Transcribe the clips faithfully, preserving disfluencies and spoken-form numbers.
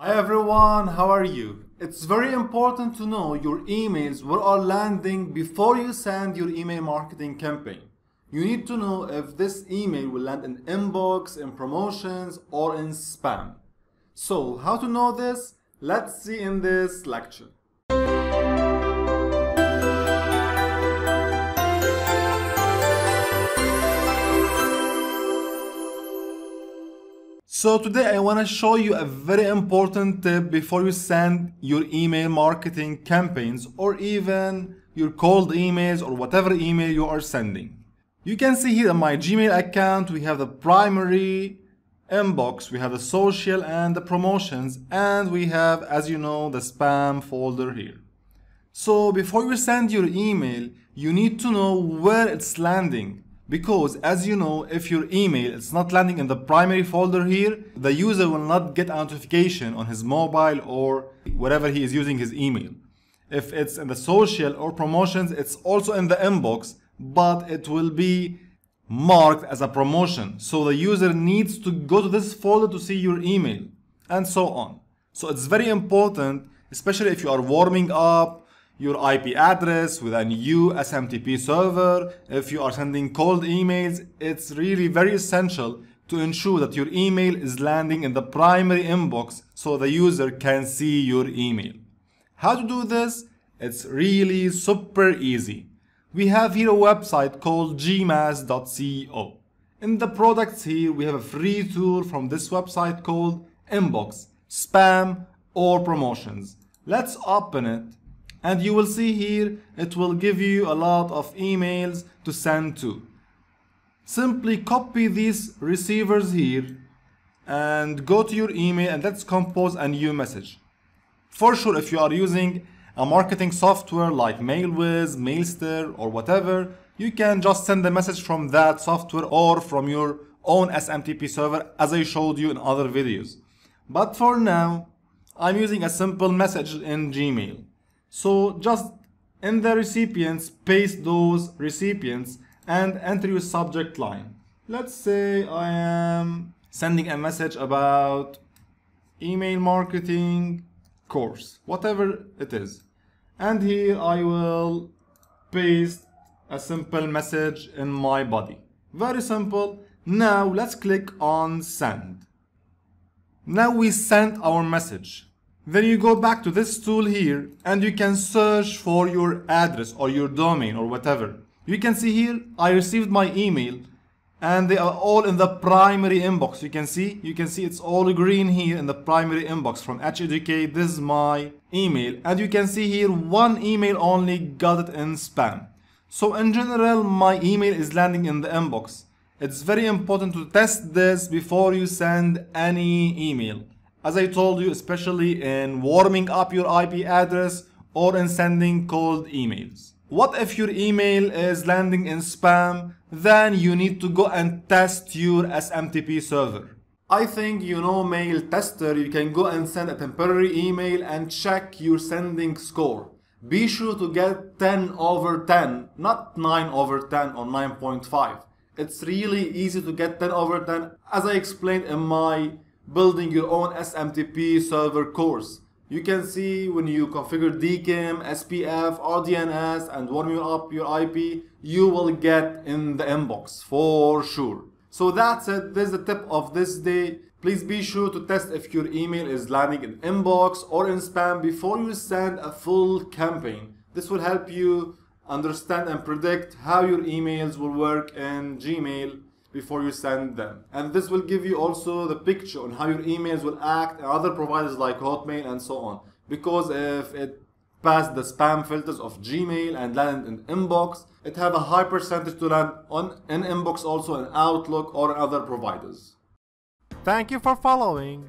Hi everyone, how are you? It's very important to know your emails where are landing before you send your email marketing campaign. You need to know if this email will land in inbox, in promotions, or in spam. So how to know this? Let's see in this lecture. So today I want to show you a very important tip before you send your email marketing campaigns or even your cold emails or whatever email you are sending. You can see here in my Gmail account we have the primary inbox, we have the social and the promotions, and we have, as you know, the spam folder here. So before you send your email, you need to know where it's landing. Because as you know, if your email is not landing in the primary folder here, the user will not get a notification on his mobile or wherever he is using his email. If it's in the social or promotions, it's also in the inbox, but it will be marked as a promotion. So the user needs to go to this folder to see your email and so on. So it's very important, especially if you are warming up your I P address with a new S M T P server. If you are sending cold emails, it's really very essential to ensure that your email is landing in the primary inbox so the user can see your email. How to do this? It's really super easy. We have here a website called g m a s dot c o. In the products here, we have a free tool from this website called Inbox, Spam, or Promotions. Let's open it. And you will see here, it will give you a lot of emails to send to. Simply copy these receivers here and go to your email and let's compose a new message. For sure, if you are using a marketing software like MailWiz, Mailster, or whatever, you can just send the message from that software or from your own S M T P server, as I showed you in other videos. But for now, I'm using a simple message in Gmail. So just in the recipients, paste those recipients and enter your subject line. Let's say I am sending a message about email marketing course, whatever it is. And here I will paste a simple message in my body. Very simple. Now let's click on send. Now we sent our message. Then you go back to this tool here and you can search for your address or your domain or whatever. You can see here, I received my email and they are all in the primary inbox. You can see, you can see it's all green here in the primary inbox from H Educate. This is my email. And you can see here, one email only got it in spam. So in general, my email is landing in the inbox. It's very important to test this before you send any email. As I told you, especially in warming up your I P address or in sending cold emails. What if your email is landing in spam? Then you need to go and test your S M T P server. I think you know Mail Tester. You can go and send a temporary email and check your sending score. Be sure to get ten over ten, not nine over ten or nine point five. It's really easy to get ten over ten, as I explained in my building your own S M T P server course. You can see when you configure D K I M, S P F, R D N S and warm you up your I P, you will get in the inbox for sure. So that's it. This is the tip of this day. Please be sure to test if your email is landing in inbox or in spam before you send a full campaign. This will help you understand and predict how your emails will work in Gmail before you send them. And this will give you also the picture on how your emails will act and other providers like Hotmail and so on. Because if it passed the spam filters of Gmail and landed in inbox, it have a high percentage to land on in inbox also in Outlook or other providers. Thank you for following.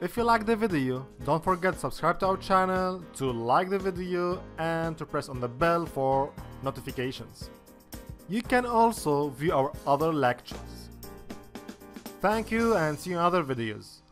If you liked the video, don't forget to subscribe to our channel, to like the video and to press on the bell for notifications. You can also view our other lectures. Thank you and see you in other videos.